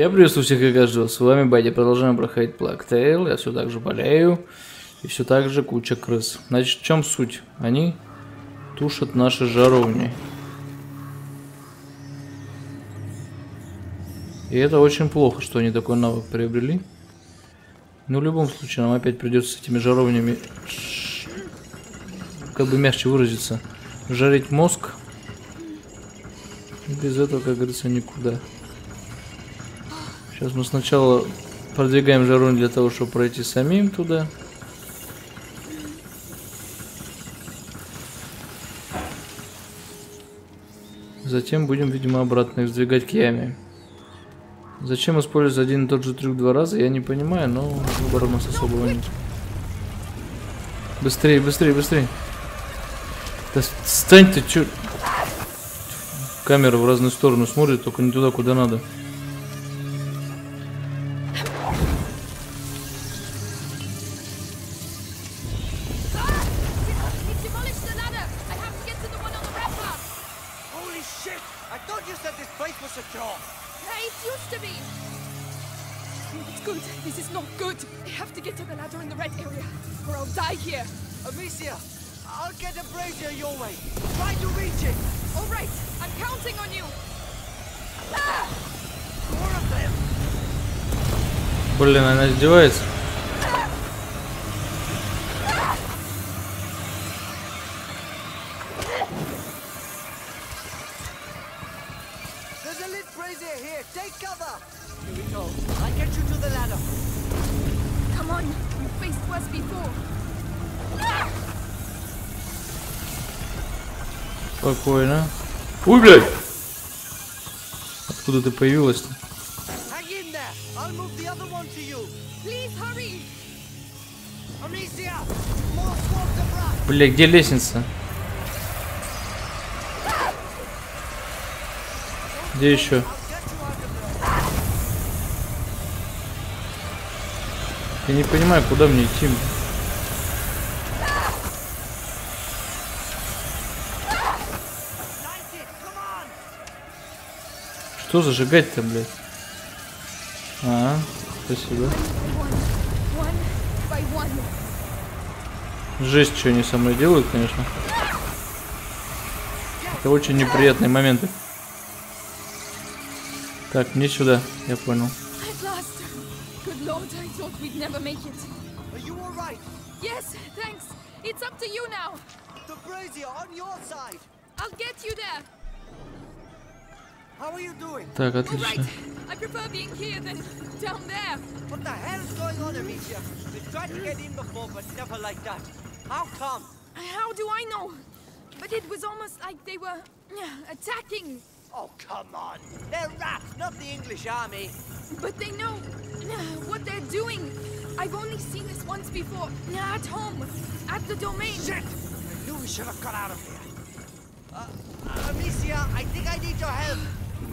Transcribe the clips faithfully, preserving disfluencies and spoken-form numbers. Я приветствую всех и каждого, с вами Бадди, продолжаем проходить Black Tail, я все так же болею, и все так же куча крыс. Значит, в чем суть? Они тушат наши жаровни. И это очень плохо, что они такой навык приобрели. Но в любом случае нам опять придется с этими жаровнями, как бы мягче выразиться, жарить мозг. Без этого, как говорится, никуда. Сейчас мы сначала продвигаем жаровню для того, чтобы пройти самим туда. Затем будем, видимо, обратно их сдвигать к яме. Зачем использовать один и тот же трюк два раза, я не понимаю, но выбора у нас особого нет. Быстрее, быстрее, быстрее. Да стань ты, чё... Камера в разные стороны смотрит, только не туда, куда надо. Amicia, I'll get a brazier your way. Try to reach it. All right, I'm counting on you. Ah! More of them. Блин, она издевается. There's a lit brazier here. Take cover. Here we go. I'll get you to the ladder. Come on, you faced worse before. Спокойно. Ой, блядь! Откуда ты появилась-то? Бля, где лестница? Где еще? Я не понимаю, куда мне идти. Что зажигать-то, блядь? А, спасибо. Жесть, что они со мной делают, конечно. Это очень неприятные моменты. Так, мне сюда, я понял. Так, отлично.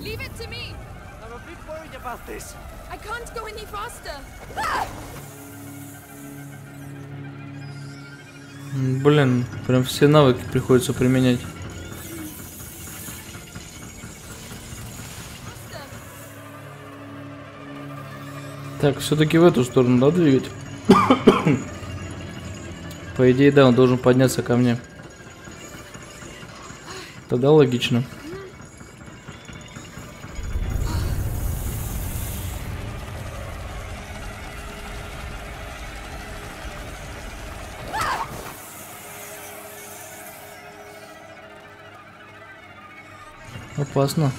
Leave it to me. I'm a bit worried about this. I can't go any faster. Блин, прям все навыки приходится применять. Так, все-таки в эту сторону надо двигать. По идее, да, он должен подняться ко мне. Тогда логично. Опасно.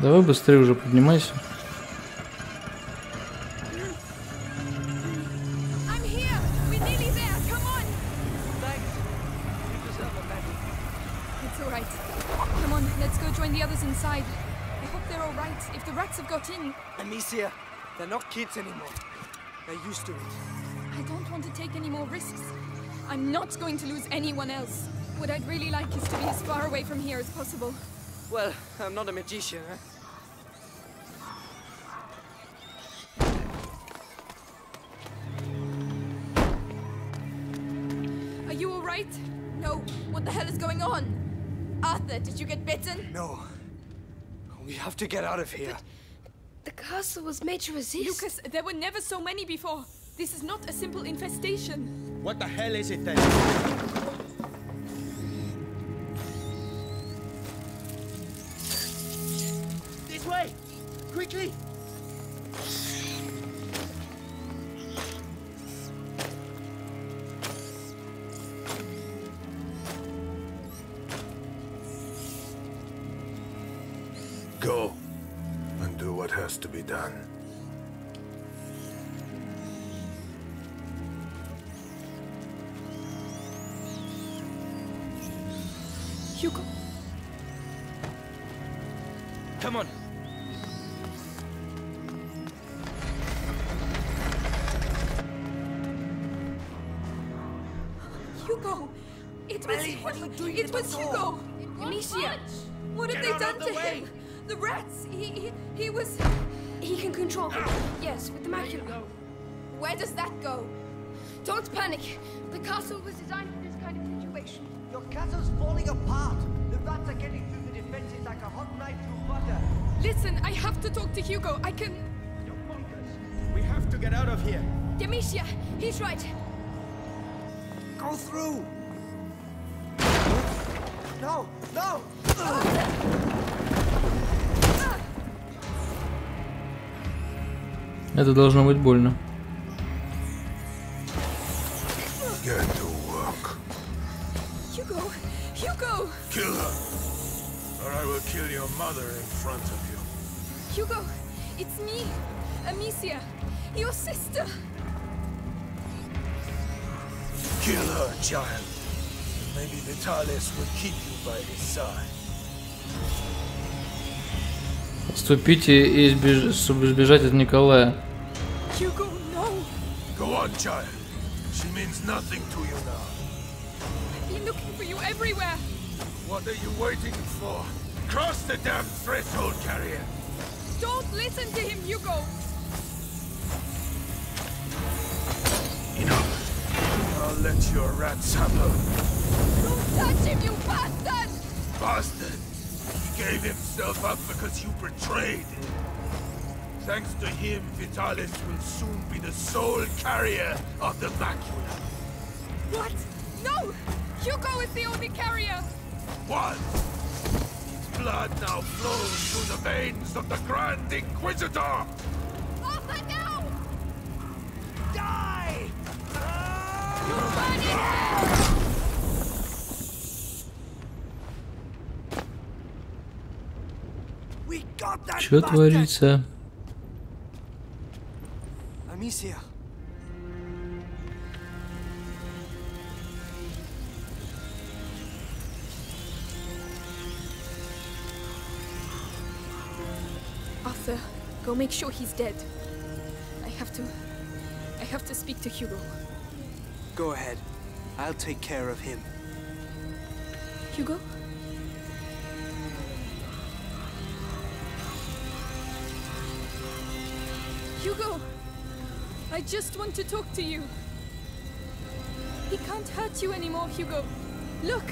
Давай быстрее уже поднимайся. Amicia, they're not kids anymore. They're used to it. I don't want to take any more risks. I'm not going to lose anyone else. What I'd really like is to be as far away from here as possible. Well, I'm not a magician, huh? right? No, what the hell is going on? Arthur, did you get bitten? No. We have to get out of here. But the castle was made to resist. Lucas, there were never so many before. This is not a simple infestation. What the hell is it then? This way! Quickly! Go and do what has to be done. Hugo. Come on. Hugo. It was Hugo. It was Hugo. Amicia. What have they done to him? The rats! He, he he was... He can control them. Yes, with the macula. Where does that go? Don't panic. The castle was designed for this kind of situation. Your castle's falling apart. The rats are getting through the defenses like a hot knife through butter. Listen, I have to talk to Hugo. I can... Your bonkers. We have to get out of here. Amicia, he's right. Go through! No! No! Это должно быть больно. Hugo, it's me, Amicia, your sister. Kill her, child. Maybe Vitalis will keep you by his side. Отступите и избеж... чтобы избежать от Николая. Hugo, no. Go on, child. She means nothing to you now. I've been looking for you everywhere. What are you waiting for? Cross the damn threshold, carrier. Don't listen to him, Hugo. Enough. I'll let your rats have her. Don't touch him, you bastard! Bastard. He gave himself up because you betrayed him. Thanks to him, Vitalis will soon be the sole carrier of the macula. What? No! Hugo is the only carrier! What? His blood now flows through the veins of the Grand Inquisitor! Arthur, no! Die! You're burning hell! We got that bastard! Чё творится? Amicia. Arthur, go make sure he's dead. I have to... I have to speak to Hugo. Go ahead. I'll take care of him. Hugo? Hugo! I just want to talk to you. He can't hurt you anymore, Hugo. Look!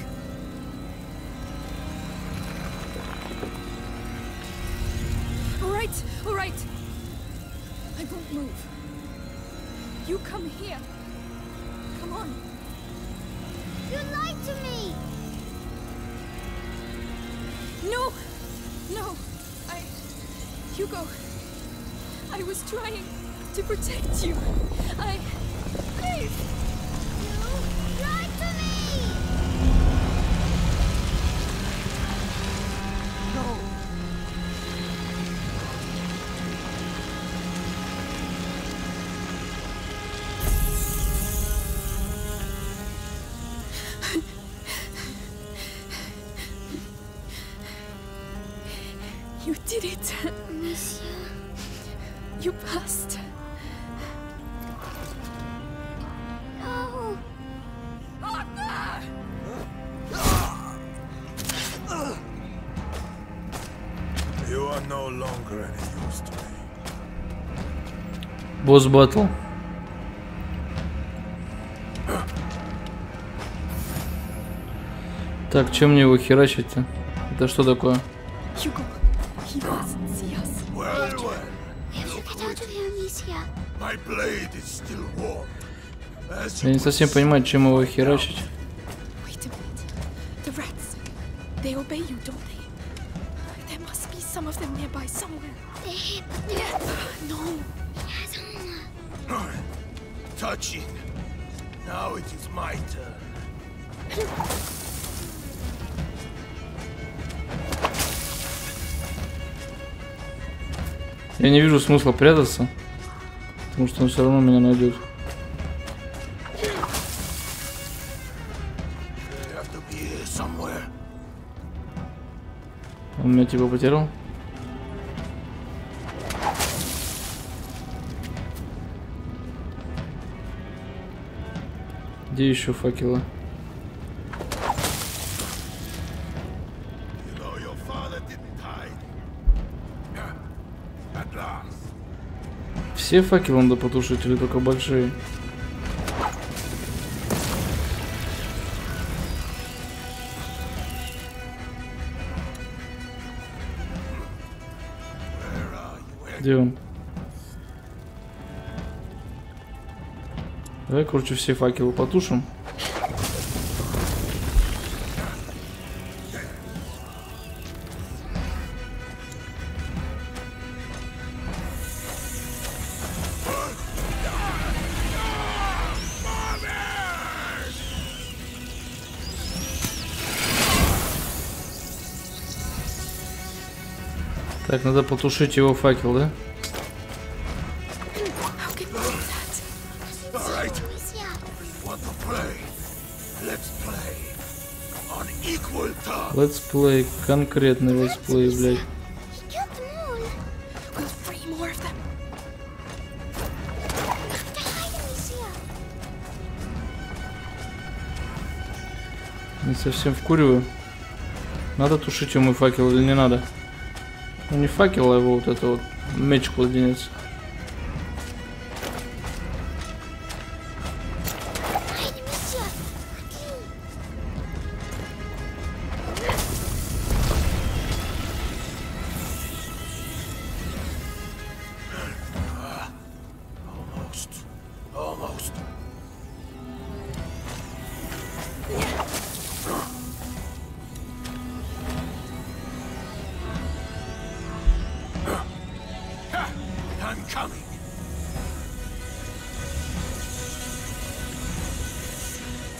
All right, all right. I won't move. You come here. Come on. You lied to me! No! No! I... Hugo... I was trying... to protect you. I... Please! You lied to me! No. You did it. Monsieur. You passed. Босс батл. Так, чем мне его херачить-то? Это что такое? Я не совсем понимаю, чем его херачить. Я не вижу смысла прятаться, потому что он все равно меня найдет. Он меня типа потерял. Где еще факела? Все факелы надо потушить или только большие? Где он? Давай, короче, все факелы потушим. Так, надо потушить его факел, да? Let's play, конкретный let's play, блядь. Не совсем вкуриваю. Надо тушить ему факел или не надо? Ну не факел, а его вот это вот меч-кладенец.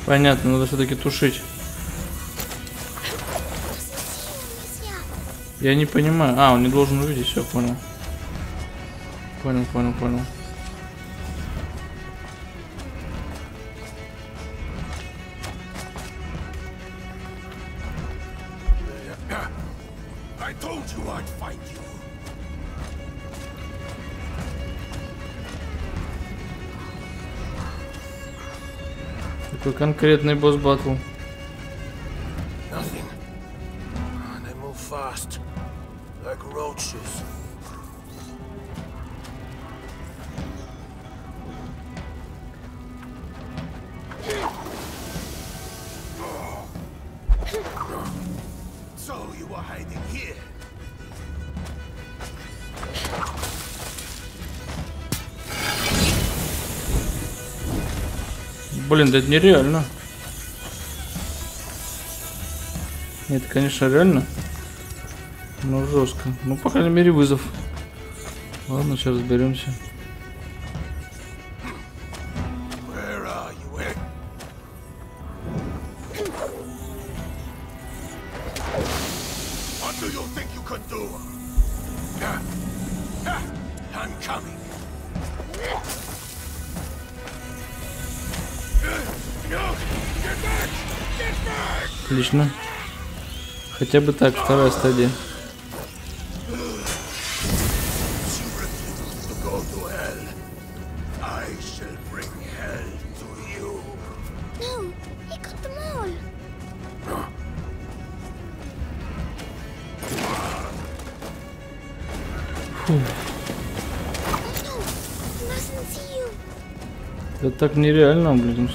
Понятно, надо все-таки тушить. Я не понимаю. А, он не должен увидеть, все, понял. Понял, понял, понял. Конкретный босс батл. Блин, да это нереально. Нет, конечно, реально. Но жестко. Ну, по крайней мере, вызов. Ладно, сейчас разберемся. Отлично. Хотя бы так, вторая стадия. Фу. Это так нереально, блин.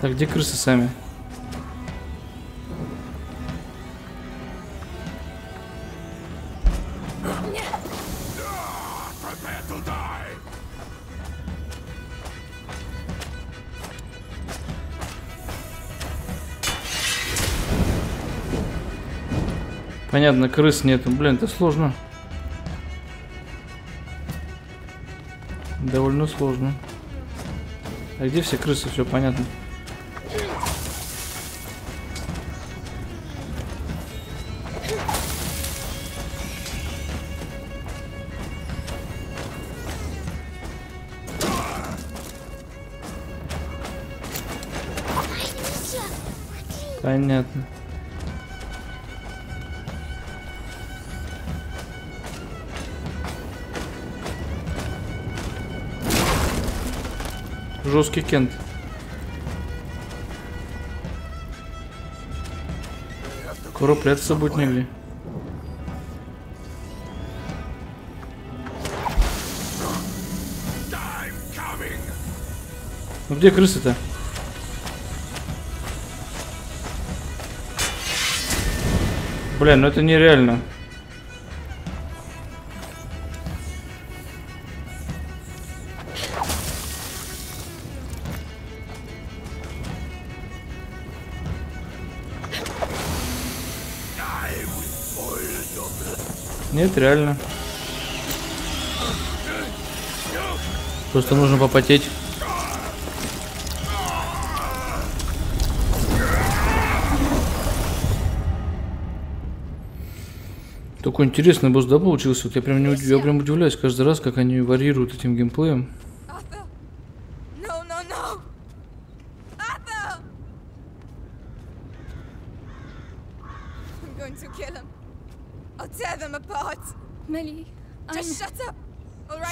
Так, где крысы сами? Понятно, крыс нету. Блин, это сложно. Довольно сложно. А где все крысы? Все понятно. Понятно. Жесткий кент. Скоро прятаться будет негде. Ну где крысы-то? Бля, ну это нереально. Нет, реально. Просто нужно попотеть. Такой интересный босс, да, получился? Вот я прям не удив... я прям удивляюсь каждый раз, как они варьируют этим геймплеем.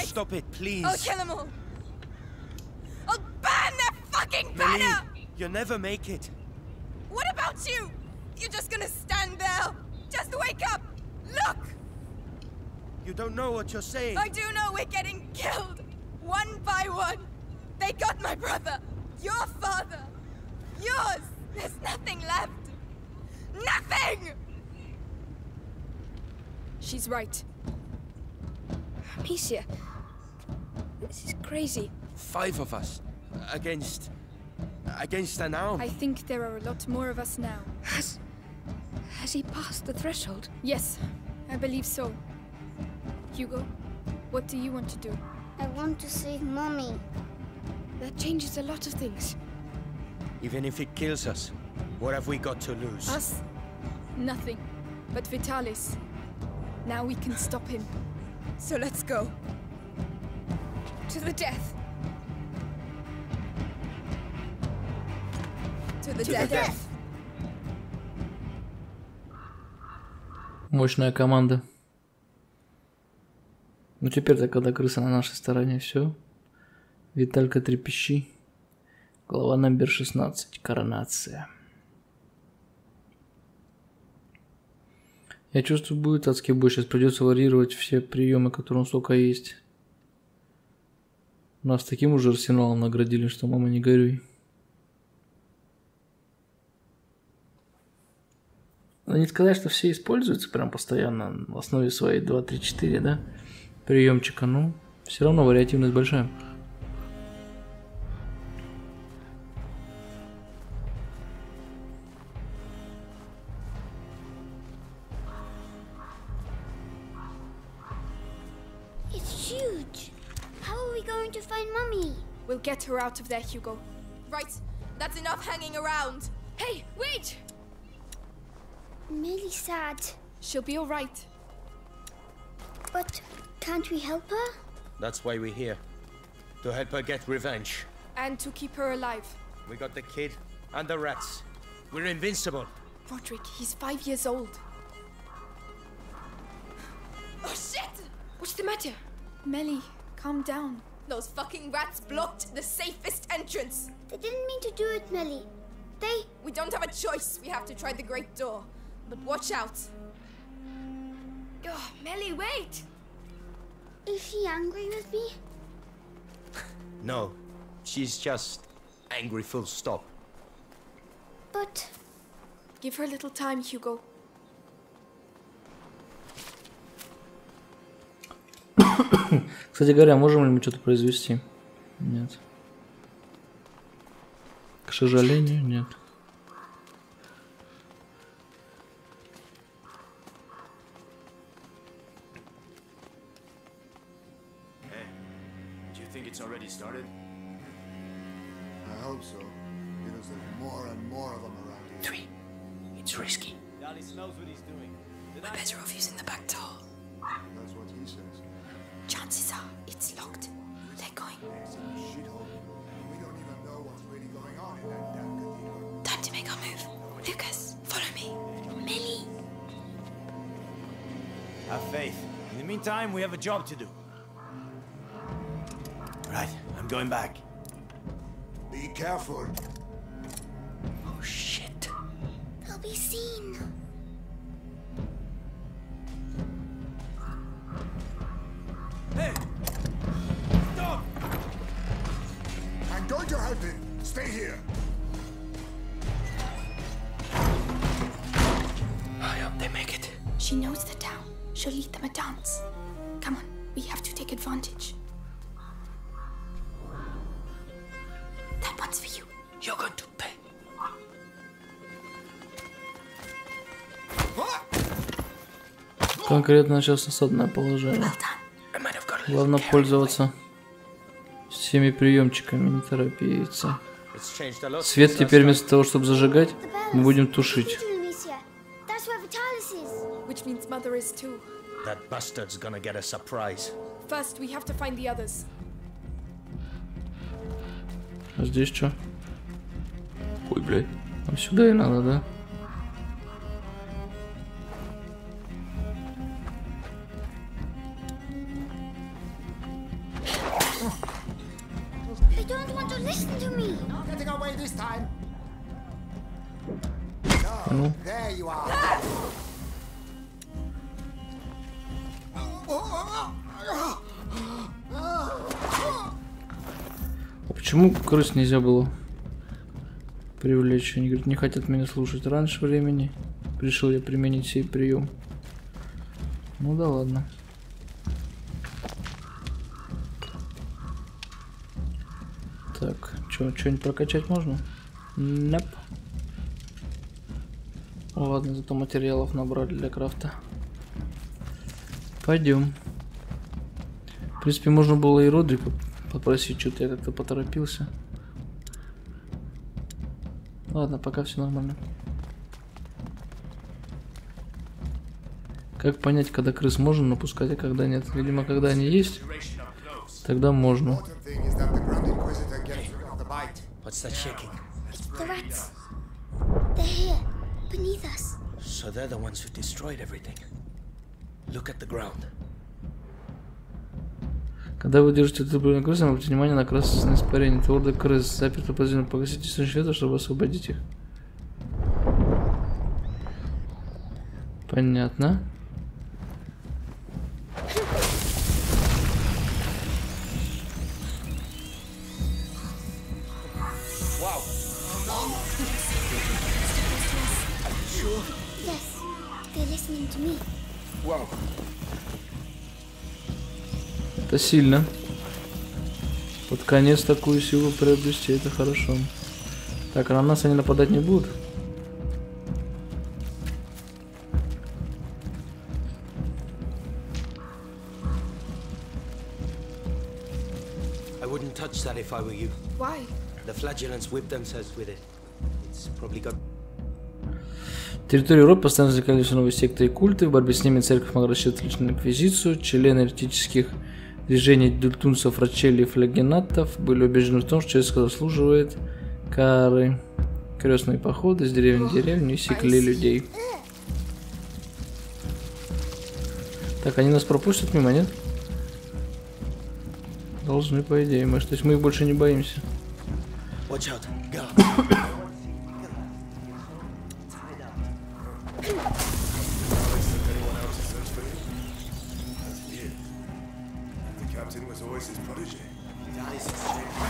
Stop it, please. I'll kill them all. I'll burn their fucking banner. You'll never make it. What about you? You're just gonna stand there. Just wake up. Look. You don't know what you're saying. I do know we're getting killed, one by one. They got my brother, your father, yours. There's nothing left. Nothing. She's right. Amicia, this is crazy. Five of us against against an arm. I think there are a lot more of us now. Has has he passed the threshold? Yes, I believe so. Hugo, what do you want to do? I want to save Mommy. That changes a lot of things. Even if it kills us, what have we got to lose? Us? Nothing. But Vitalis. Now we can stop him. So let's go. To the death. To the death. Мощная команда. Ну теперь-то, когда крыса на нашей стороне, все. Виталька трепещи. Глава номер шестнадцать. Коронация. Я чувствую, будет адский бой. Сейчас придется варьировать все приемы, которые у нас только есть. Нас таким уже арсеналом наградили, что мама не горюй. Но не сказать, что все используются прям постоянно в основе своей два, три, четыре, да, приемчика. Ну, все равно вариативность большая. Get her out of there, Hugo. Right, that's enough hanging around. Hey, wait! I'm really sad. She'll be all right. But can't we help her? That's why we're here. To help her get revenge. And to keep her alive. We got the kid and the rats. We're invincible. Rodric, he's five years old. Oh shit! What's the matter? Melly, calm down. Those fucking rats blocked the safest entrance. They didn't mean to do it, Melly. They... We don't have a choice. We have to try the great door. But watch out. Oh, Melly, wait. Is she angry with me? No, she's just angry, full stop. But give her a little time, Hugo. Кстати говоря, можем ли мы что-то произвести? Нет. К сожалению, нет. Job to do. Right, I'm going back. Be careful. Oh shit. I'll be seen. Hey! Stop! I'm going to help you. Stay here. I hope they make it. She knows the town. She'll lead them a dance. Come on, we have to take advantage. That one's for you. You're going to pay. Конкретно сейчас у нас одно положение. Главное пользоваться всеми приемчиками, не торопиться. Свет теперь вместо того, чтобы зажигать, мы будем тушить. That bastard's gonna get a surprise. First, we have to find the others. А здесь что? Ой, блядь. Нам сюда и надо, да? They don't want to listen to me. Not getting away this time. No, there you are. Почему крыс нельзя было привлечь? Они говорят, не хотят меня слушать раньше времени. Решил я применить сей прием. Ну да ладно. Так, что, что-нибудь прокачать можно? Нет. Ладно, зато материалов набрали для крафта. Пойдем. В принципе, можно было и Родрика попросить, что-то я как-то поторопился. Ладно, пока все нормально. Как понять, когда крыс можно напускать, а когда нет? Видимо, когда они есть, тогда можно. Когда вы держите трубу крысы, обратите внимание на красное испарение. Твердый крыс заперто под землю. Погасите источник света, чтобы освободить их. Понятно. Это сильно. Под конец такую силу приобрести, это хорошо. Так, а на нас они нападать не будут? Территория Европы постоянно возникали новые секты и культы. В борьбе с ними церковь могла рассчитывать лишь на инквизицию. Члены эротических движения дельтунцев, рачелей и флагенатов были убеждены в том, что человечество заслуживает кары. Крестные походы с деревни в деревню секли людей. Так, они нас пропустят мимо, нет? Должны, по идее. Мы, то есть мы их больше не боимся. This is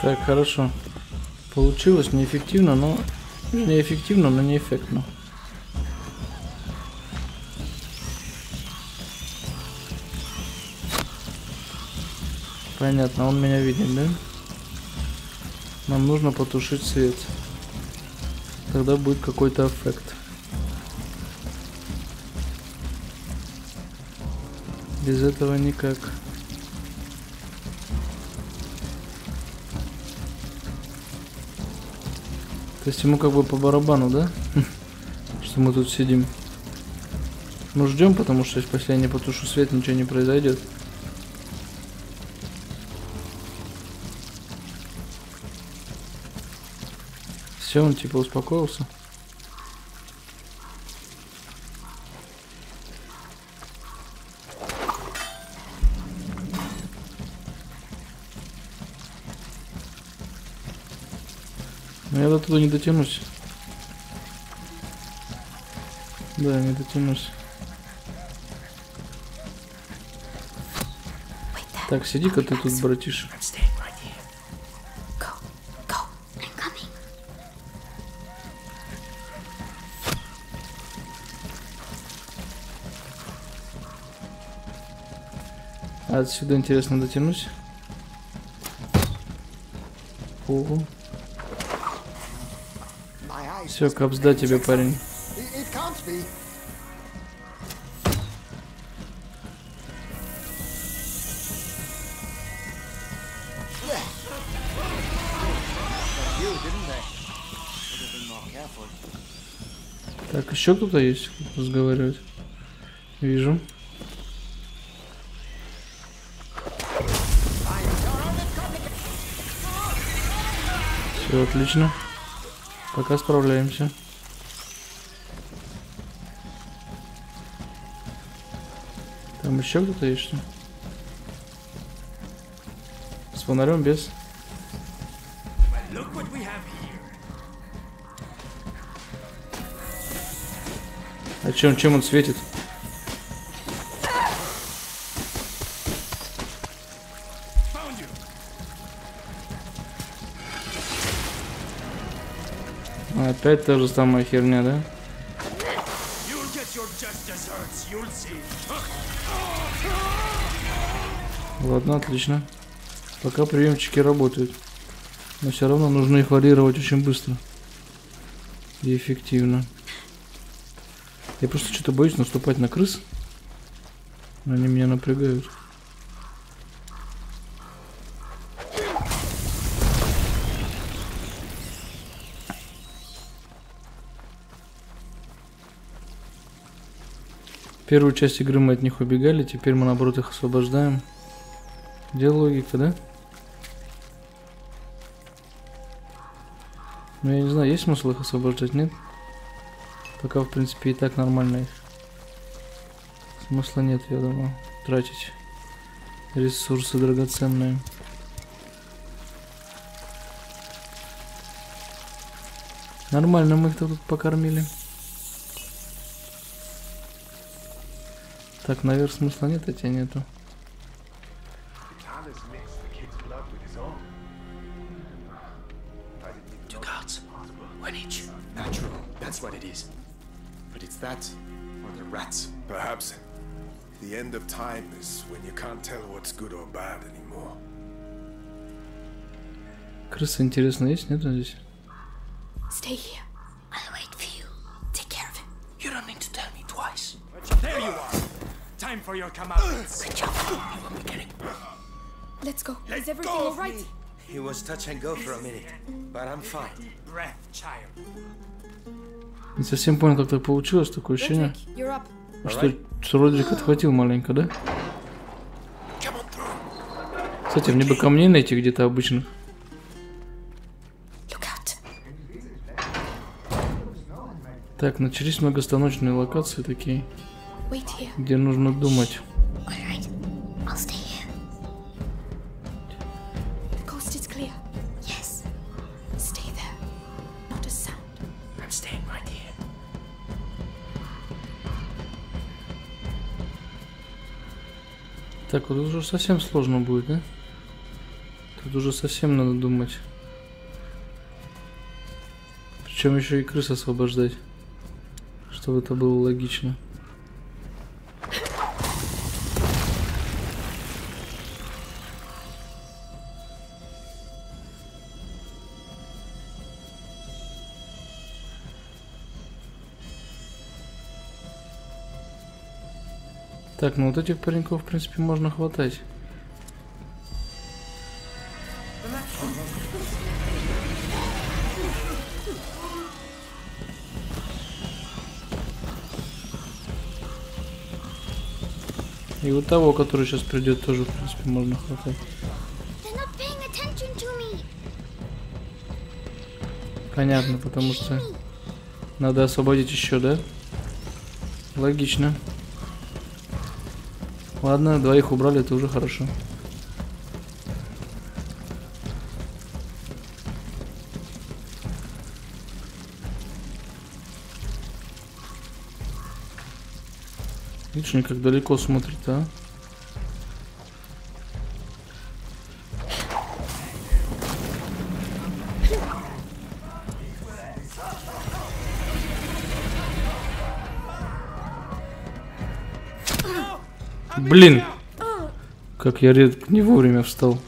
Так, хорошо. Получилось неэффективно, но... Неэффективно, но неэффектно. Понятно, он меня видит, да? Нам нужно потушить свет. Тогда будет какой-то эффект. Без этого никак. То есть ему как бы по барабану, да? Что мы тут сидим. Мы ждем, потому что если я не потушу свет, ничего не произойдет. Все, он типа успокоился. Но я до туда не дотянусь. Да, не дотянусь. Так, сиди-ка ты тут, братиш. Отсюда интересно дотянусь. Ого. Все, капсда тебе, парень. Так, еще кто-то есть разговаривать? Вижу. Все отлично. Пока справляемся. Там еще кто-то есть, что? С фонарем без. А чем, чем он светит? Опять та же самая херня, да? Ладно, отлично. Пока приемчики работают. Но все равно нужно их варьировать очень быстро. И эффективно. Я просто что-то боюсь наступать на крыс. Они меня напрягают. Первую часть игры мы от них убегали, теперь мы наоборот их освобождаем. Где логика, да? Ну я не знаю, есть смысл их освобождать, нет? Пока в принципе и так нормально их. Смысла нет, я думаю, тратить ресурсы драгоценные. Нормально мы их тут покормили. Так, наверх смысла нет, а тебя нету. Крысы, интересно, есть, нету здесь? Let's go. Is everything all right? It was touch and go for a minute, but I'm fine. Breath, child. Не совсем понял, как так получилось, такое ощущение, что Родрик отхватил маленько, да? Кстати, мне бы камней найти где-то обычных. Так, начались многостаночные локации такие, где нужно думать. Так, вот уже совсем сложно будет, да? тут уже совсем надо думать. Причем еще и крыс освобождать. Чтобы это было логично. Так, ну вот этих пареньков, в принципе, можно хватать. И вот того, который сейчас придет, тоже, в принципе, можно хватать. Понятно, потому что надо освободить еще, да? Логично. Ладно, двоих убрали, это уже хорошо. Видишь, они как далеко смотрят, а? Блин, как я редко не вовремя встал.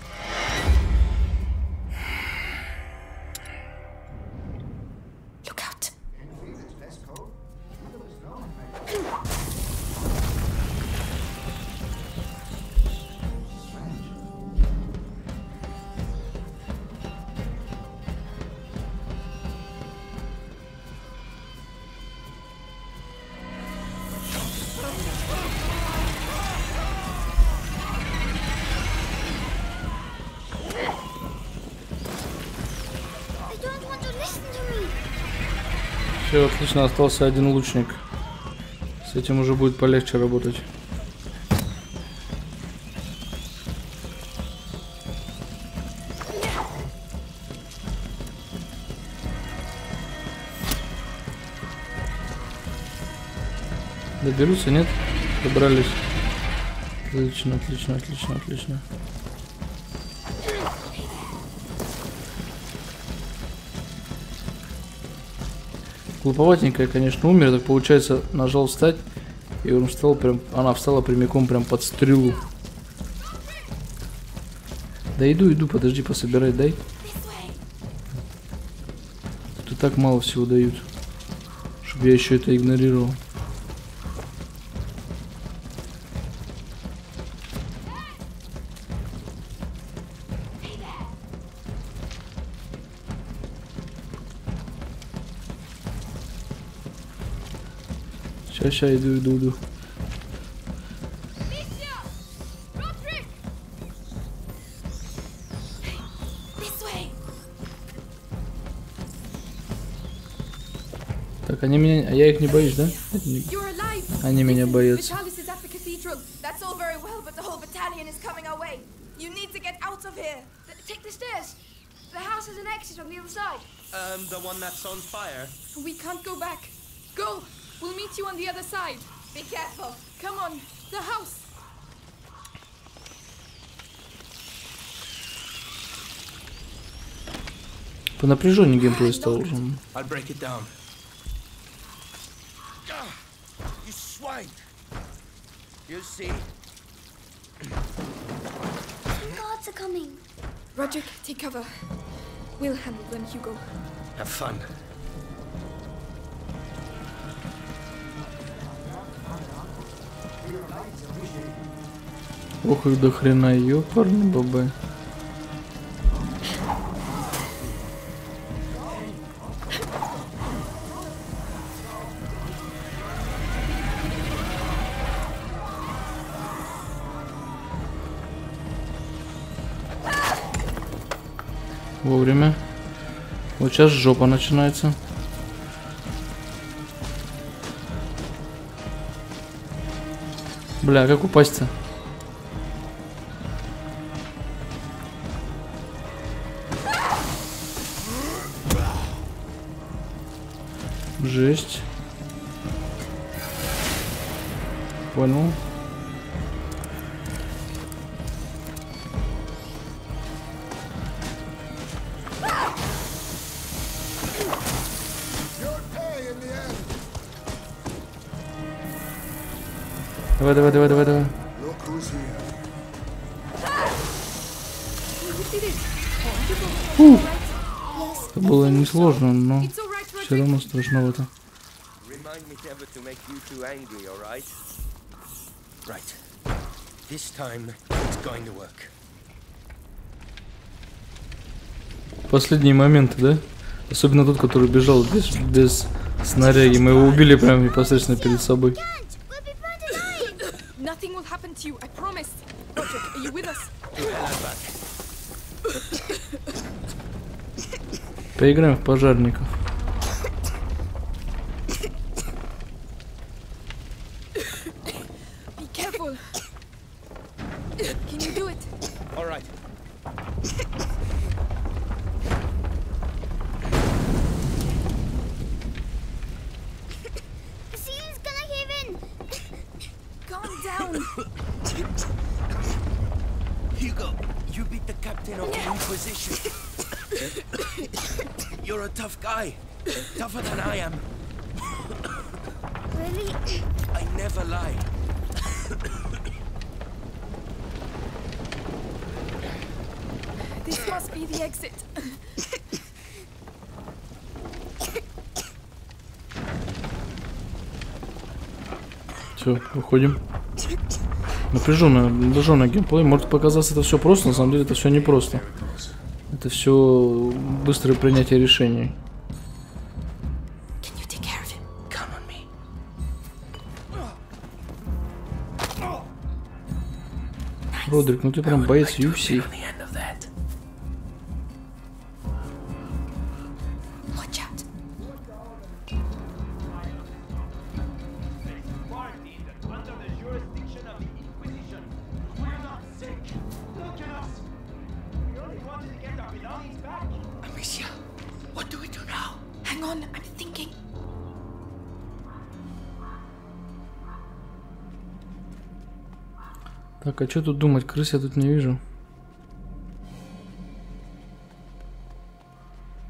Все, отлично, остался один лучник. С этим уже будет полегче работать. Доберутся, нет? Добрались. Отлично, отлично, отлично, отлично. Глуповатенькая, конечно, умер, так получается, нажал встать, и он встал прям, она встала прямиком прям под стрелу. Да иду, иду, подожди, пособирай, дай. Тут и так мало всего дают, чтобы я еще это игнорировал. Сейчас, сейчас, иду, иду, иду. Так, они меня... А я их не боюсь, да? Они меня боятся. We'll meet you on the other side. Be careful. Come on, the house. По напряжению геймплей стал. I'll break it down. You swine. You see? Guards are coming. Rodric, take cover. We'll handle them, Hugo. Have fun. Ох, их до хрена, ее парни бабы. Вовремя. Вот сейчас жопа начинается. Бля, как упасть-то? Жесть. Понял. Давай, давай, давай, давай, давай. Фу. Это было несложно, но все равно страшновато. Последние моменты, да? Особенно тот, который бежал без, без снаряги. Мы его убили прямо непосредственно перед собой. Поиграем в пожарников. Все, уходим. Напряженный, напряженный геймплей. Может показаться это все просто, на самом деле это все не просто. Это все быстрое принятие решений. Родрик, ну ты прям боец ю эф си. Так, а что тут думать? Крыс я тут не вижу.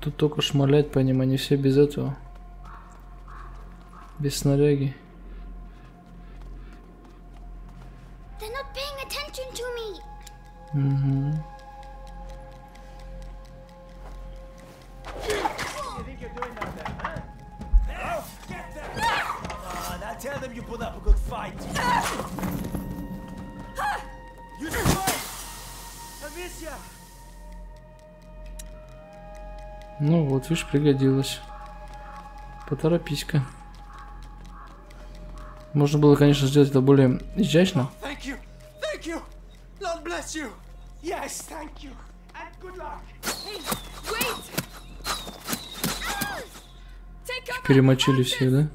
Тут только шмалять по ним, они все без этого. Без снаряги. Угу. Ну вот, видишь, пригодилось. Поторопись-ка. Можно было, конечно, сделать это более изящно. Перемочили все, да?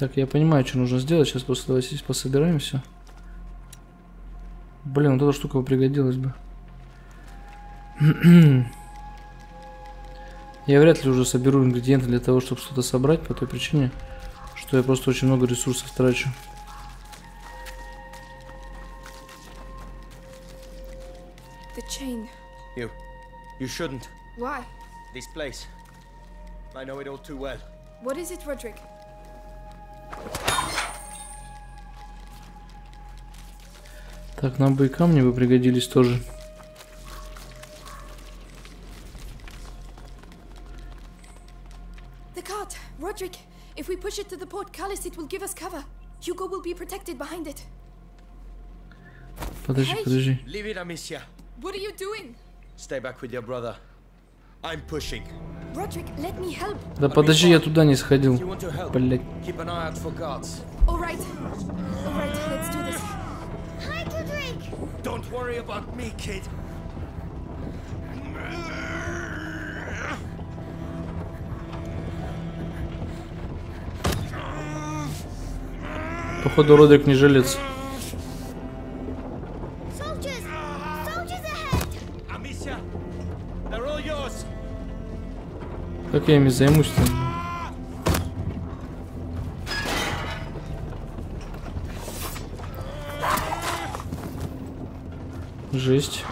Так, я понимаю, что нужно сделать. Сейчас просто давайте здесь пособираем все. Блин, вот эта штука пригодилась бы. Я вряд ли уже соберу ингредиенты для того, чтобы что-то собрать, по той причине, что я просто очень много ресурсов трачу. You. You shouldn't. Why? This place. I know it all too well. What is it, Rodric? Так, нам бы и камни бы пригодились тоже. The cart, Rodric. If we push it to the portcullis, it will give us cover. Hugo will be protected behind it. Подожди, подожди. Leave it, Amicia. What are you doing? Stay back with your brother. I'm pushing. Rodric, let me help. Да подожди, я туда не сходил. Блять. Keep an eye out for guards. All right. All right, let's do this. Hi, Rodric. Don't worry about me, kid. Походу, Родрик не жилец. Как я ими займусь-то? Жесть.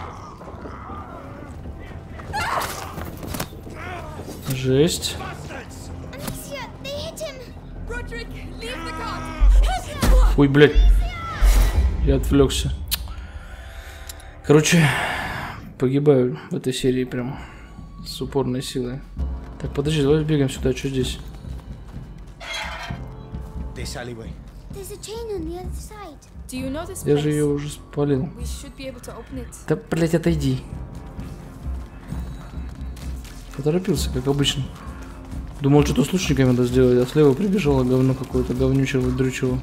Жесть. Ой, блядь. Я отвлекся. Короче, погибаю в этой серии прям с упорной силой. Так, подожди, давай бегаем сюда, что здесь? Я же ее уже спалил. Да, блядь, отойди. Поторопился, как обычно. Думал, что-то с лучниками надо сделать, а слева прибежало говно какое-то, говнючего, дрючего.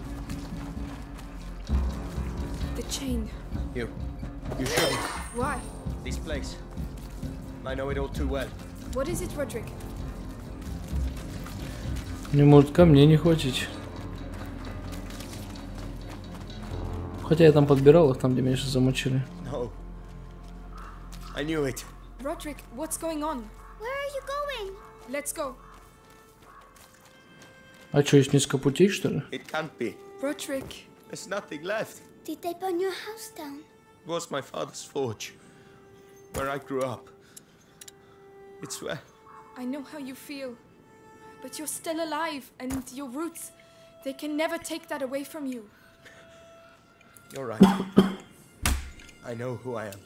Не может камней не хватить. Хотя я там подбирал их, там, где меня сейчас замочили. Rodric, what's going on? Where are you going? Let's go. А что, есть несколько путей, что ли? It can't be. Rodric. There's nothing left. Did they burn your house down? It was my father's forge, where I grew up. It's where. I know how you feel, but you're still alive, and your roots—they can never take that away from you. You're right. I know who I am.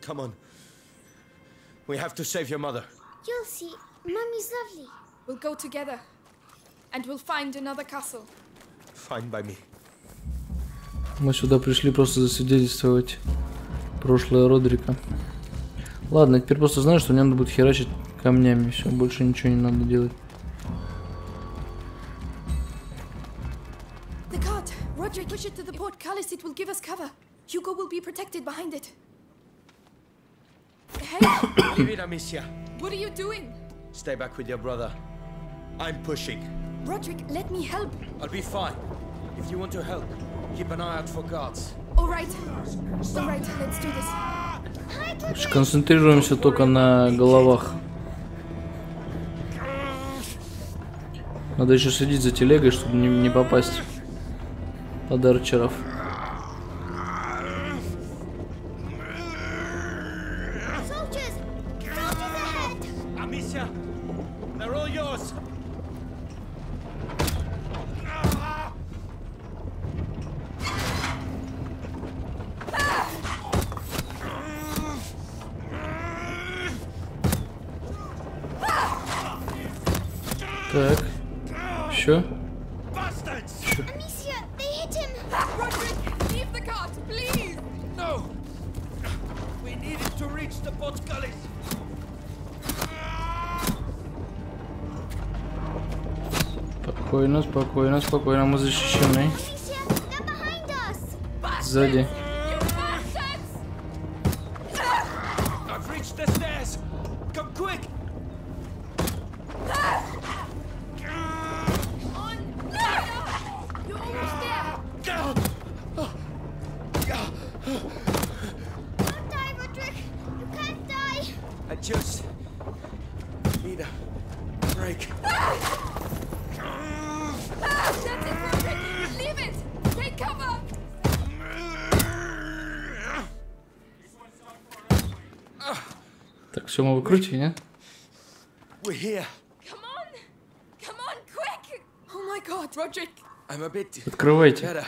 Come on. We have to save your mother. You'll see. Mommy's lovely. We'll go together, and we'll find another castle. Fine by me. Мы сюда пришли просто засвидетельствовать прошлое Родрика. Ладно, теперь просто знаю, что мне надо будет херачить камнями. Все, больше ничего не надо делать. Концентрируемся только на головах. Надо еще следить за телегой, чтобы не, не попасть под арчеров. Так, еще. еще. Спокойно, спокойно, спокойно, мы защищены. Сзади. Так, все, мы выкрутили, нет? Открывайте.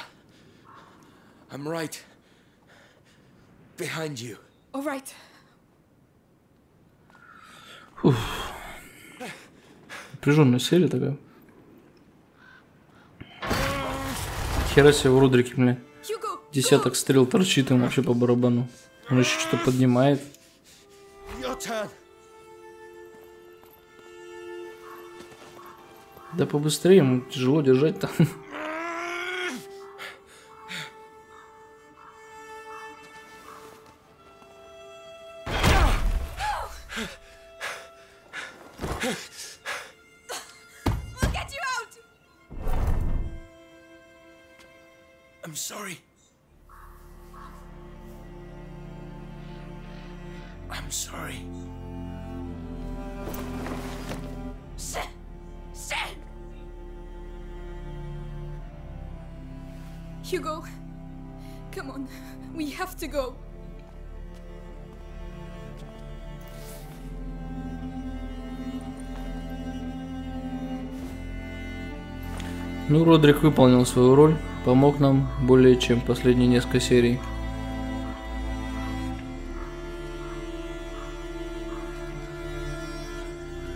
Напряженная серия такая. Хера себе в Родрике, бля. Десяток стрел торчит им вообще по барабану. Он еще что-то поднимает. Да побыстрее, ему тяжело держать там. Hugo, come on. We have to go. Ну, Родрик выполнил свою роль, помог нам более чем последние несколько серий.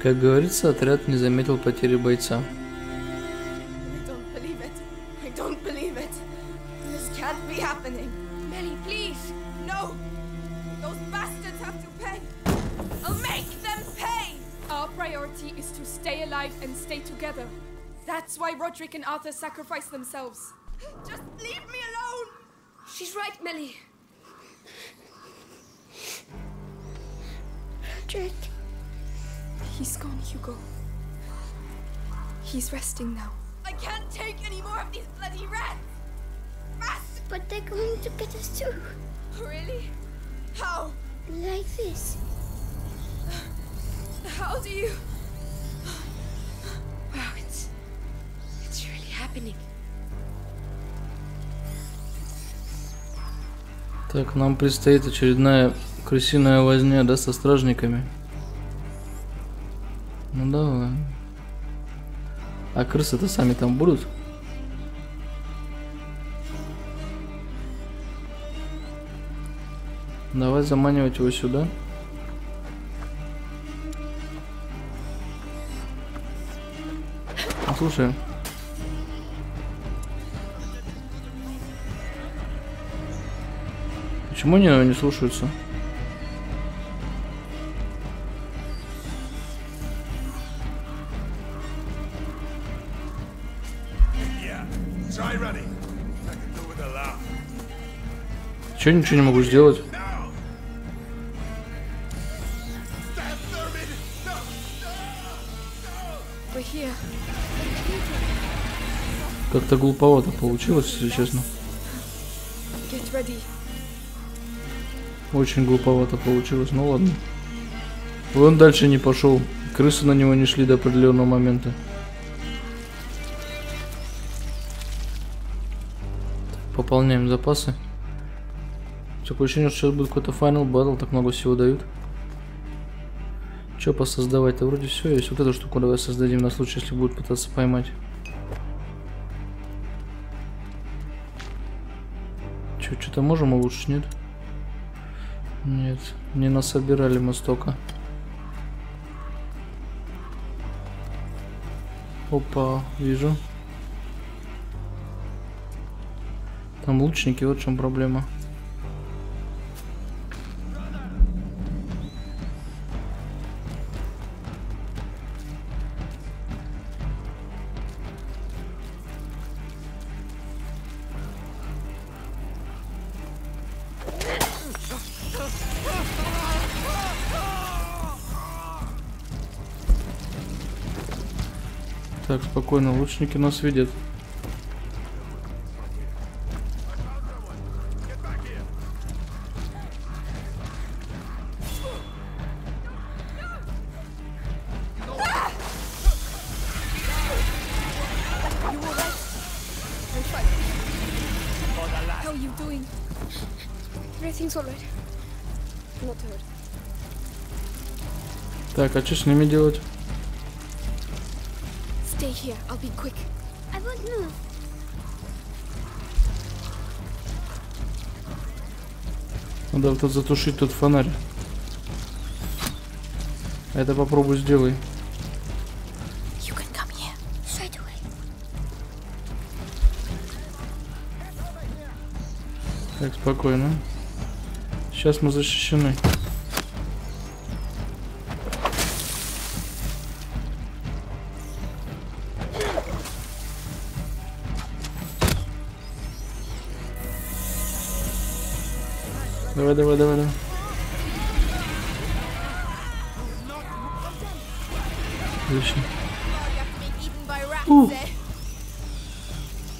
Как говорится, отряд не заметил потери бойца. That's why Rodric and Arthur sacrificed themselves. Just leave me alone! She's right, Millie. Rodric. He's gone, Hugo. He's resting now. I can't take any more of these bloody rats! Rats! But they're going to get us too. Really? How? Like this. How do you... Так, нам предстоит очередная крысиная возня, да, со стражниками. Ну давай. А крысы-то сами там будут? Давай заманивать его сюда. Слушай. Почему они не слушаются? Чё, ничего не могу сделать? Как-то глуповато получилось, если честно. Очень глуповато получилось, ну ладно. И он дальше не пошел. Крысы на него не шли до определенного момента. Пополняем запасы. Такое ощущение, что сейчас будет какой-то final battle, так много всего дают. Че посоздавать-то? Вроде все есть. Вот эту штуку давай создадим на случай, если будут пытаться поймать. Че, что-то можем улучшить, нет? Нет, не насобирали мы столько. Опа, вижу. Там лучники, вот в чем проблема. Так, спокойно, лучники нас видят. Так, а что с ними делать? Here, I'll be quick. I won't move. Надо вот затушить тот фонарь. Это попробуй сделай. You can come here. Straight away. Так, спокойно. Сейчас мы защищены. Давай, давай, давай, давай. Зачем? Ух.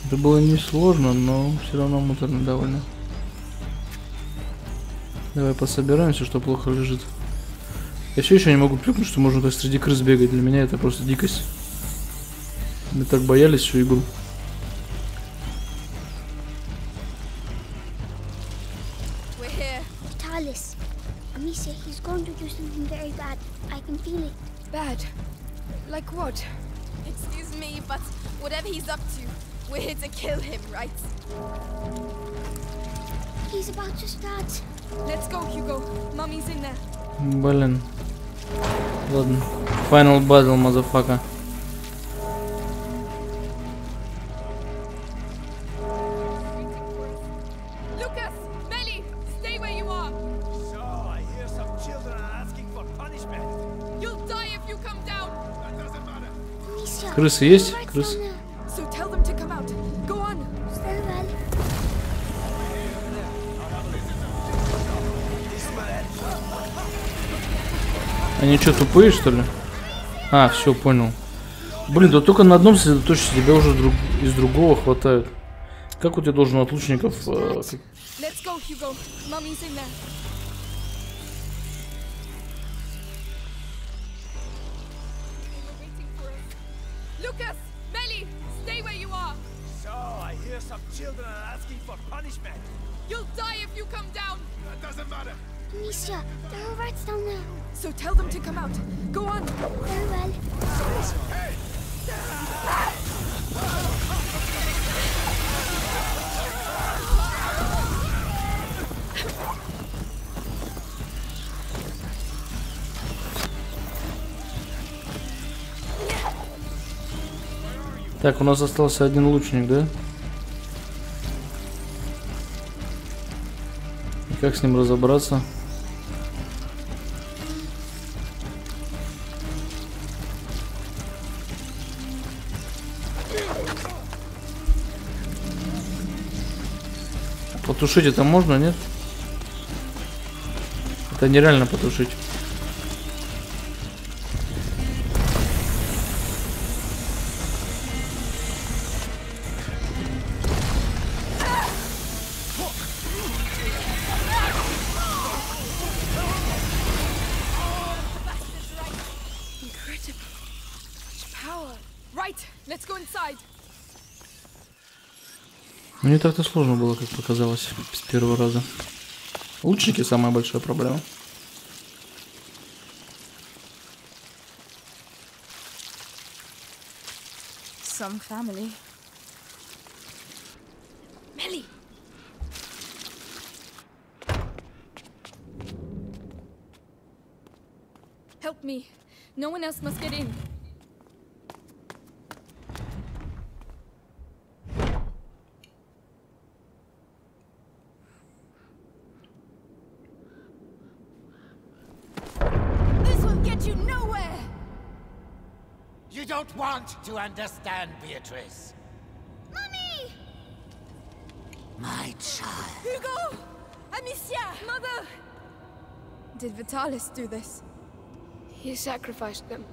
Это было несложно, но все равно муторно довольно. Давай пособираемся, что плохо лежит. Я все еще не могу привыкнуть, что можно так среди крыс бегать. Для меня это просто дикость. Мы так боялись всю игру. very bad. I can feel it. Bad? Like what? Excuse me, but whatever he's up to, we're here to kill him, right? He's about to start. Let's go, Hugo. Mommy's in there. Блин. Ладно. Final battle, motherfucker. Крысы есть? Крысы. Они что, тупые, что ли? А, все, понял. Блин, да только на одном сосредоточься, тебя уже друг... из другого хватает. Как у тебя должен от лучников... Э... Lucas, Melly, stay where you are. So I hear some children are asking for punishment. You'll die if you come down. That doesn't matter. Amicia, there are rats down there. So tell them to come out. Go on. Very well. Hey! Так, у нас остался один лучник, да? И как с ним разобраться? Потушить это можно, нет? Это нереально потушить. Мне так-то сложно было, как показалось, с первого раза. Лучники самая большая проблема. Some family. Melly. Help me. No one else must get in. Want to understand, Beatrice? Mommy! My child. Hugo! Amicia! Mother! Did Vitalis do this? He sacrificed them.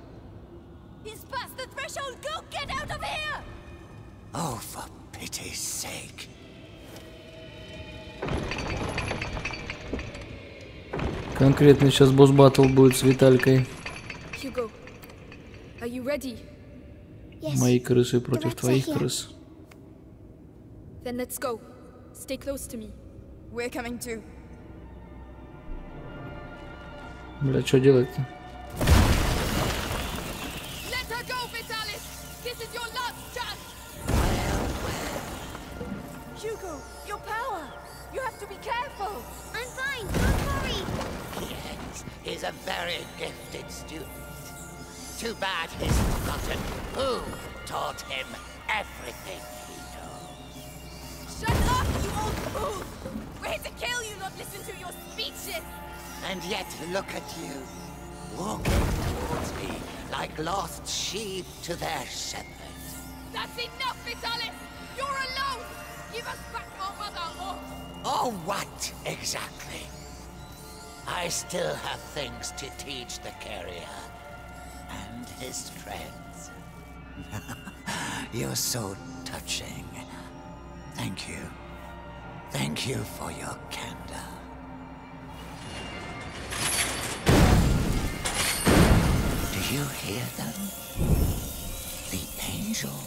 He's past the threshold! Go get out of here! Oh, for pity's sake. Конкретно сейчас босс-баттл будет с Виталькой. Hugo, are you ready? Мои крысы против твоих крыс. Then let's go. Stay close to me. We're coming too. Бля, что делать-то? Let her go, Vitalis. This is your last chance. Hugo, your power. You have to be careful. I'm fine. Don't worry. Yes, he's a very gifted student. Too bad he's forgotten who taught him everything he knows. Shut up, you old fool! We're here to kill you, not listen to your speeches! And yet, look at you, walking towards me like lost sheep to their shepherd. That's enough, Vitalis! You're alone! Give us back our mother, or... Or what, exactly? I still have things to teach the carrier. And his friends. You're so touching. Thank you. Thank you for your candor. Do you hear them? The angel.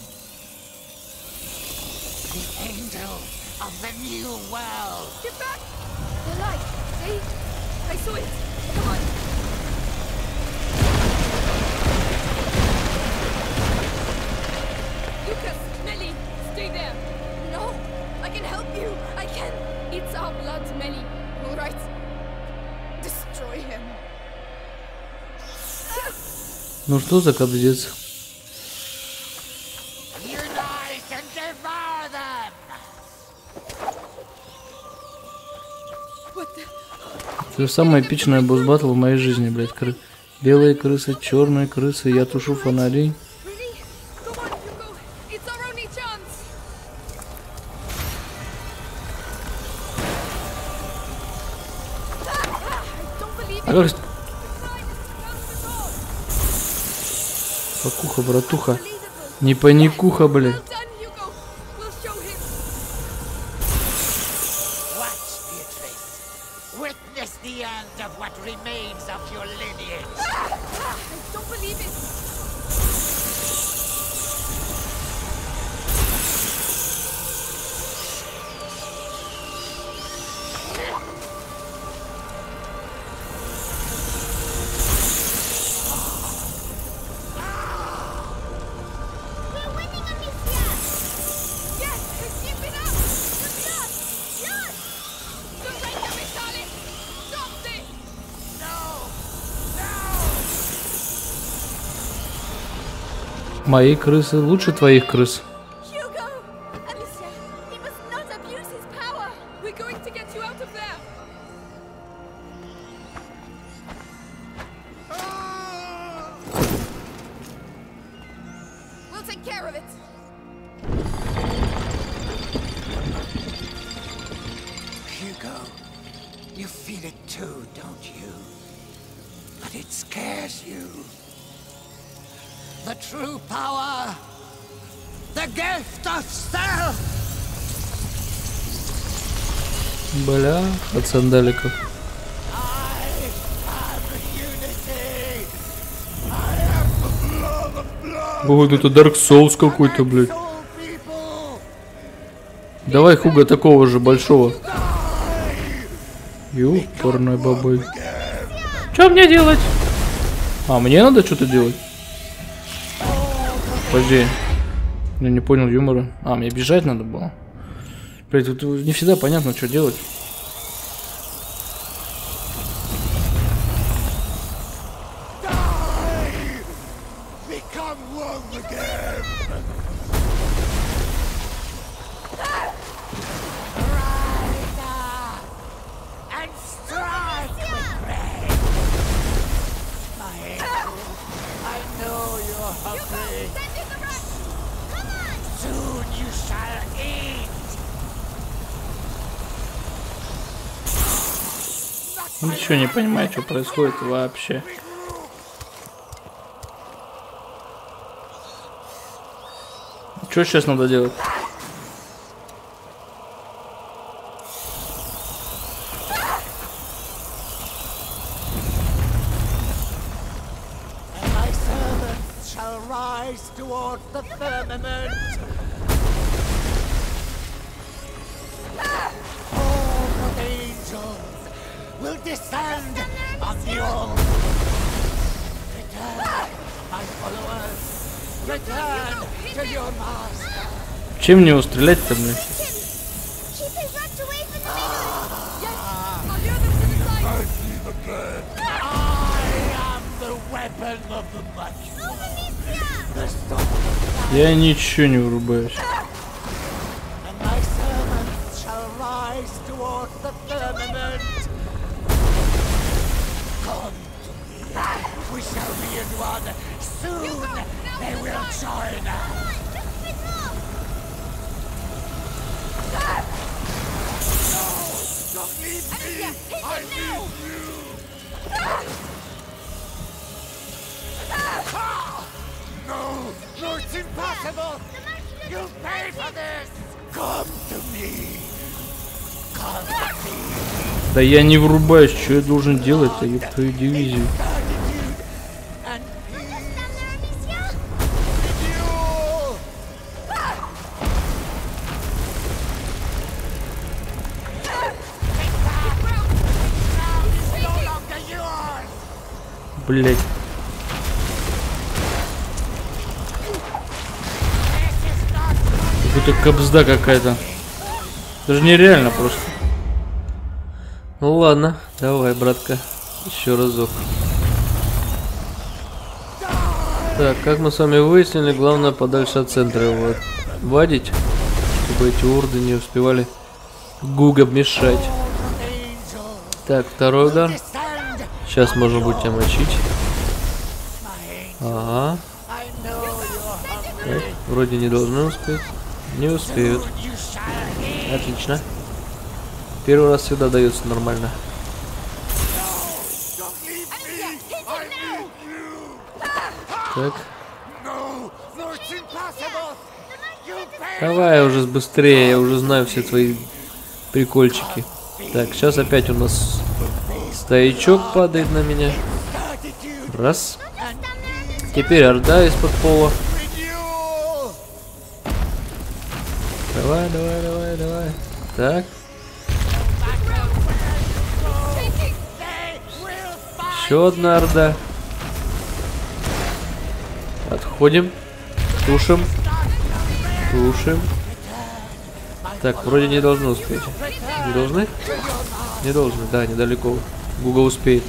The angel of the new world. Get back! The light, see? I saw it. Come on. Ну что за кобздец? Это самое эпичное босс-баттл в моей жизни, блядь. Кры... Белые крысы, черные крысы, я тушу фонари. А как... Покуха, братуха. Не паникуха, блядь. Мои крысы лучше твоих крыс. Бля, от сандаликов. Вот это Dark Souls какой-то, блядь. Давай Хуга такого же большого. Ёпарной бабой. Что мне делать? А, мне надо что-то делать? Подожди. Я не понял юмора. А, мне бежать надо было. Блять, тут не всегда понятно, что делать. Ничего не понимаю, что происходит вообще. Что сейчас надо делать? Чем мне его стрелять-то, блядь? Я ничего не вырубаюсь. Да я не врубаюсь, что я должен делать-то, ёб твою дивизию. Блять. Какая-то кобзда какая-то. Даже нереально просто. Ну ладно, давай, братка, еще разок. Так, как мы с вами выяснили, главное подальше от центра его отводить, чтобы эти урды не успевали Гуго мешать. Так, второй удар. Сейчас можно будет тебя мочить. Ага. Так, вроде не должны успеть. Не успеют. Отлично. Первый раз сюда дается нормально. Так. Давай уже быстрее, я уже знаю все твои прикольчики. Так, сейчас опять у нас стоячок падает на меня. Раз. Теперь орда из-под пола. Давай, давай, давай, давай. Так. Еще одна орда. Отходим. Тушим. Тушим. Так, вроде не должны успеть. Не должны? Не должны, да, недалеко. Гуго успеет.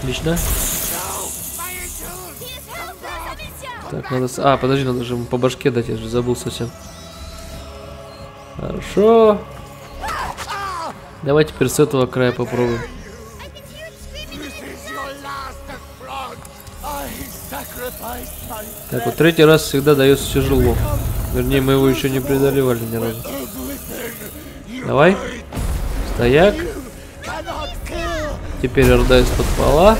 Отлично. Так, надо... А, подожди, надо же по башке дать, я же забыл совсем. Хорошо. Давай теперь с этого края попробуем. Так, вот третий раз всегда дается тяжело. Вернее, мы его еще не преодолевали ни разу. Давай. Стояк. Теперь орда из-под пола.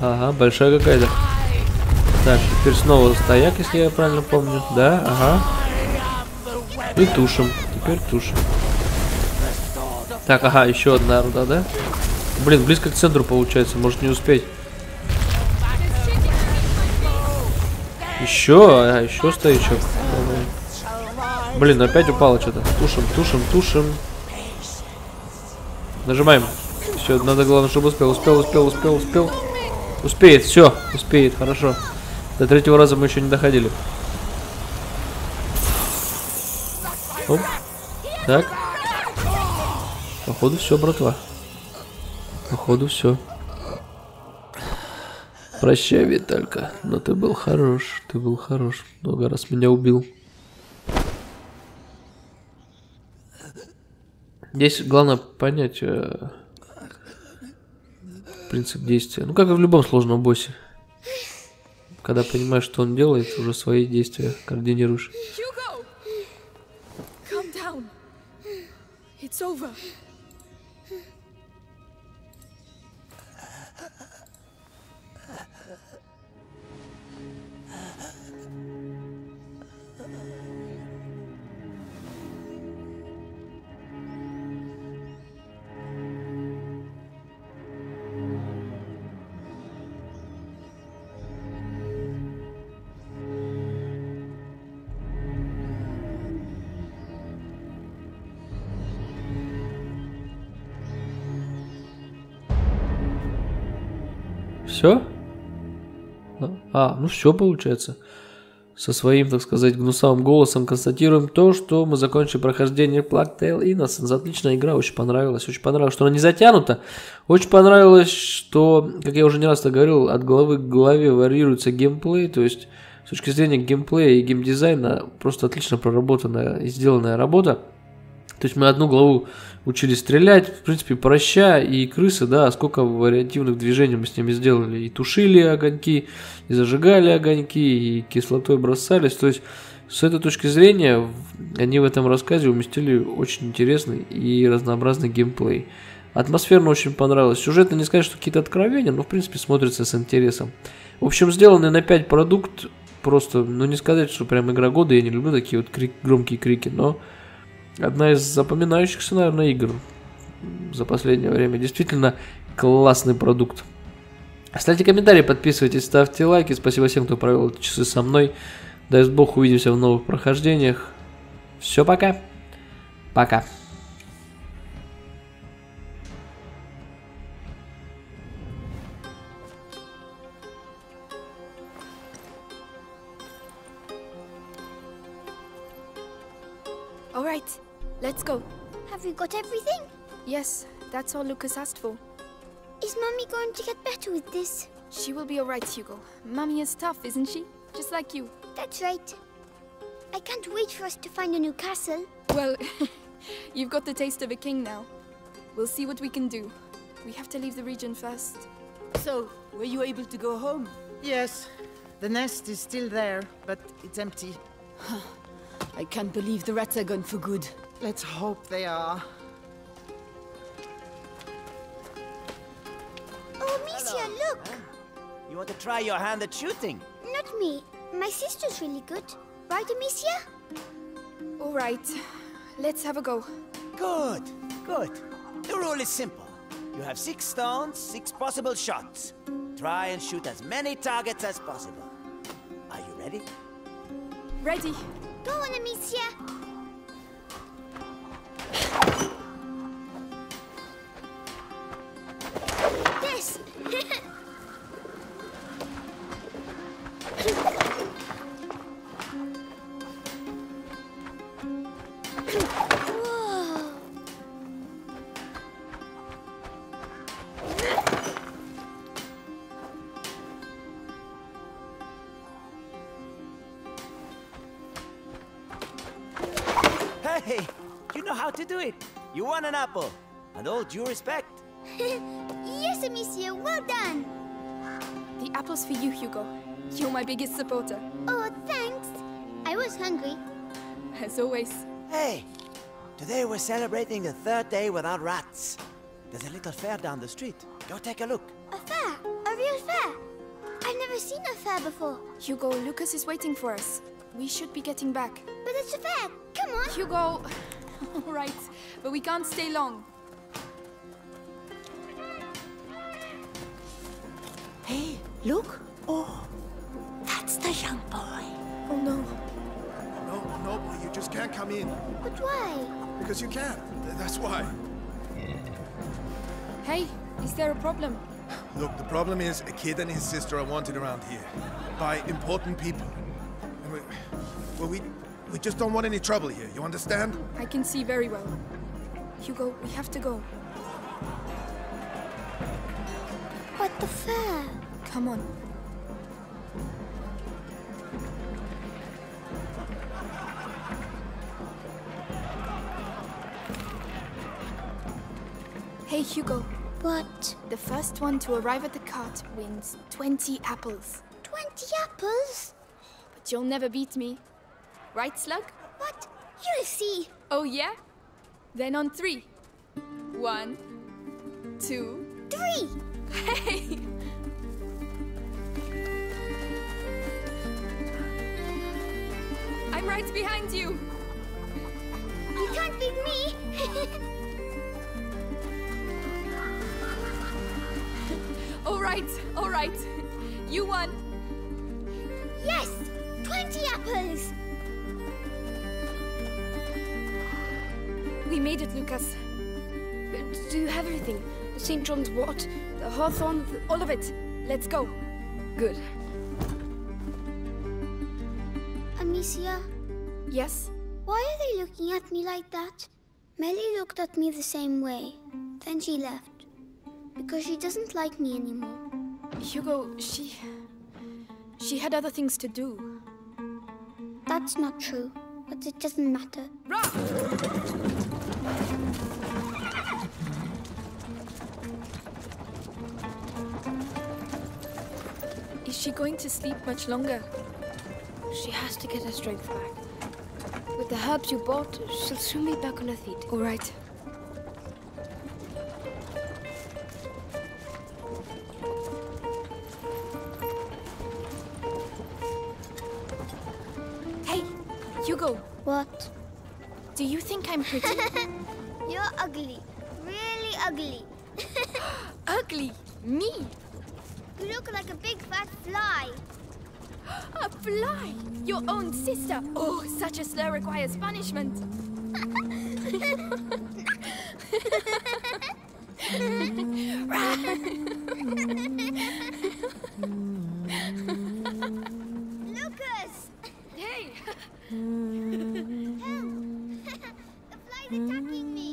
Ага, большая какая-то. Так, теперь снова стояк, если я правильно помню. Да, ага. И тушим. Теперь тушим. Так, ага, еще одна орда, да? Блин, близко к центру получается, может не успеть. Еще, а, еще стоячок. Блин, опять упало что-то. Тушим, тушим, тушим. Нажимаем. Все, надо главное, чтобы успел, успел, успел, успел, успел. Успеет, все, успеет, хорошо. До третьего раза мы еще не доходили. Оп. Так. Походу все, братва. Походу все. Прощай, Виталька, но ты был хорош, ты был хорош. Много раз меня убил. Здесь главное понять э, принцип действия. Ну, как и в любом сложном боссе. Когда понимаешь, что он делает, уже свои действия координируешь. Все? А, ну все получается. Со своим, так сказать, гнусавым голосом констатируем то, что мы закончили прохождение Black Tail: Innocence. Отличная игра, очень понравилась. Очень понравилось, что она не затянута. Очень понравилось, что, как я уже не раз говорил, от головы к голове варьируется геймплей. То есть, с точки зрения геймплея и геймдизайна, просто отлично проработанная и сделанная работа. То есть мы одну главу учились стрелять, в принципе, проща и крысы, да, сколько вариативных движений мы с ними сделали. И тушили огоньки, и зажигали огоньки, и кислотой бросались. То есть с этой точки зрения они в этом рассказе уместили очень интересный и разнообразный геймплей. Атмосферно очень понравилось. Сюжетно не сказать, что какие-то откровения, но в принципе смотрится с интересом. В общем, сделанный на пять продукт, просто, ну не сказать, что прям игра года, я не люблю такие вот крик, громкие крики, но... Одна из запоминающихся, наверное, игр за последнее время. Действительно классный продукт. Оставьте комментарии, подписывайтесь, ставьте лайки. Спасибо всем, кто провел эти часы со мной. Дай бог, увидимся в новых прохождениях. Все, пока. Пока. Let's go. Have we got everything? Yes, that's all Lucas asked for. Is Mummy going to get better with this? She will be all right, Hugo. Mummy is tough, isn't she? Just like you. That's right. I can't wait for us to find a new castle. Well, you've got the taste of a king now. We'll see what we can do. We have to leave the region first. So, were you able to go home? Yes. The nest is still there, but it's empty. I can't believe the rats are gone for good. Let's hope they are. Oh, Amicia, look! Huh? You want to try your hand at shooting? Not me. My sister's really good. Right, Amicia? All right. Let's have a go. Good, good. The rule is simple. You have six stones, six possible shots. Try and shoot as many targets as possible. Are you ready? Ready. Go on, Amicia. Yes. Hey, you know how to do it. You won an apple, and all due respect. Yes, Amicia, well done. The apple's for you, Hugo. You're my biggest supporter. Oh, thanks. I was hungry. As always. Hey, today we're celebrating the third day without rats. There's a little fair down the street. Go take a look. A fair? A real fair? I've never seen a fair before. Hugo, Lucas is waiting for us. We should be getting back. But it's a fair. Come on. Hugo. All right, but we can't stay long. Hey, look. Oh, that's the young boy. Oh, no. Oh, no, oh, no, boy. You just can't come in. But why? Because you can't. That's why. Hey, is there a problem? Look, the problem is a kid and his sister are wanted around here by important people. And we, well, we... We just don't want any trouble here, you understand? I can see very well. Hugo, we have to go. What the fair? Come on. Hey, Hugo. What? The first one to arrive at the cart wins twenty apples. twenty apples? But you'll never beat me. Right, Slug? What? You'll see. Oh, yeah? Then on three. One, two, three! Hey! I'm right behind you. You can't beat me. All right, all right. You won. Yes! twenty apples! We made it, Lucas. Do you have everything? The Saint John's wort, the hawthorn, the, all of it. Let's go. Good. Amicia? Yes? Why are they looking at me like that? Melly looked at me the same way. Then she left. Because she doesn't like me anymore. Hugo, she... She had other things to do. That's not true. But it doesn't matter. Run! Is she going to sleep much longer? She has to get her strength back. With the herbs you bought, she'll soon be back on her feet. All right. Hey, Hugo. What? Do you think I'm pretty? You're ugly. Really ugly. Ugly? Me? You look like a big fat fly. A fly? Your own sister? Oh, such a slur requires punishment. Lucas! Hey! Help! The fly's attacking me!